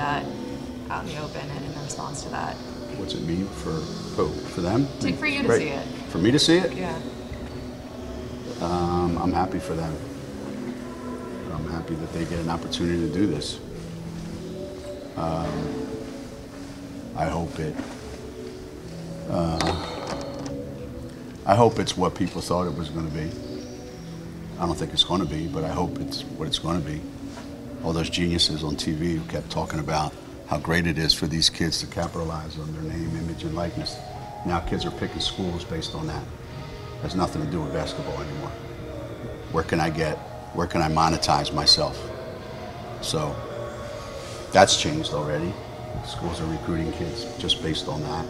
that out in the open and in response to that. What's it mean for who? For them? For you to see it. For me to see it? Yeah. I'm happy for them. I'm happy that they get an opportunity to do this. I hope it's what people thought it was going to be. I don't think it's going to be, but I hope it's what it's going to be. All those geniuses on TV who kept talking about how great it is for these kids to capitalize on their name, image, and likeness. Now kids are picking schools based on that. It has nothing to do with basketball anymore. Where can I monetize myself? So that's changed already. Schools are recruiting kids just based on that.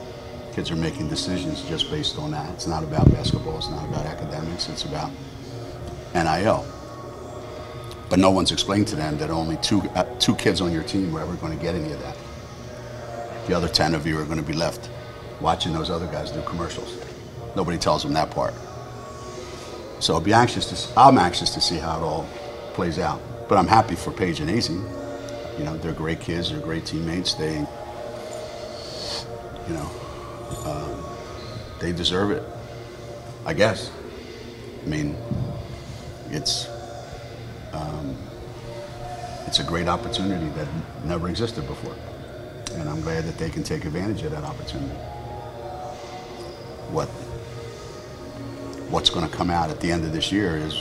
Kids are making decisions just based on that. It's not about basketball, it's not about academics, it's about NIL. But no one's explained to them that only two kids on your team were ever going to get any of that. The other 10 of you are going to be left watching those other guys do commercials. Nobody tells them that part. So I'll be I'm anxious to see how it all plays out. But I'm happy for Paige and Azzi. You know, they're great kids, they're great teammates. They deserve it, I guess. I mean, it's a great opportunity that never existed before. And I'm glad that they can take advantage of that opportunity. What's going to come out at the end of this year is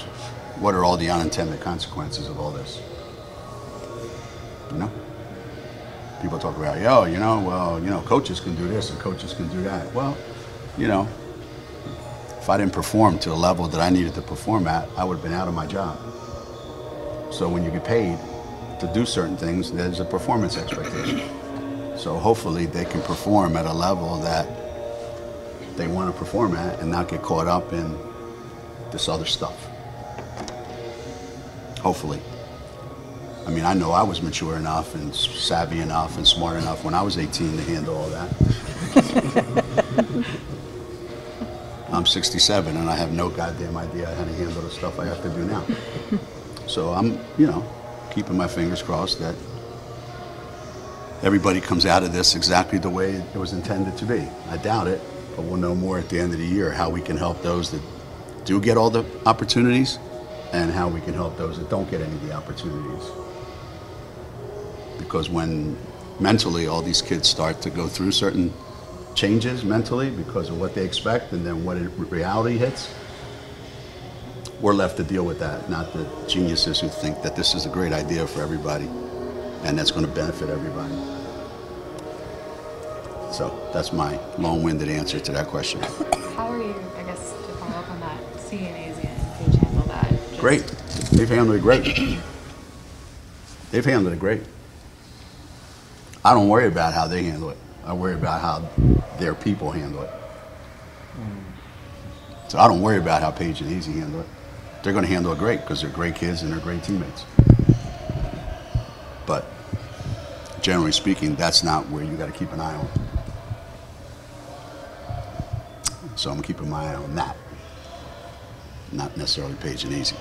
what are all the unintended consequences of all this? You know? People talk about, coaches can do this and coaches can do that. Well, if I didn't perform to the level that I needed to perform at, I would have been out of my job. So when you get paid to do certain things, there's a performance expectation. So hopefully they can perform at a level that they want to perform at and not get caught up in this other stuff. Hopefully. I mean, I know I was mature enough and savvy enough and smart enough when I was 18 to handle all that. I'm 67 and I have no goddamn idea how to handle the stuff I have to do now. So I'm, keeping my fingers crossed that everybody comes out of this exactly the way it was intended to be. I doubt it, but we'll know more at the end of the year how we can help those that do get all the opportunities and how we can help those that don't get any of the opportunities. Because when mentally all these kids start to go through certain changes mentally because of what they expect and then what reality hits, we're left to deal with that, not the geniuses who think that this is a great idea for everybody and that's going to benefit everybody. So that's my long-winded answer to that question. How are you, I guess, to follow up on that, seeing Azzi and Paige handle that? Great. They've handled it great. They've handled it great. I don't worry about how they handle it. I worry about how their people handle it. So I don't worry about how Paige and Azzi handle it. They're going to handle it great because they're great kids and they're great teammates. But generally speaking, that's not where you got to keep an eye on. So I'm keeping my eye on that. Not necessarily Paige and Azzi.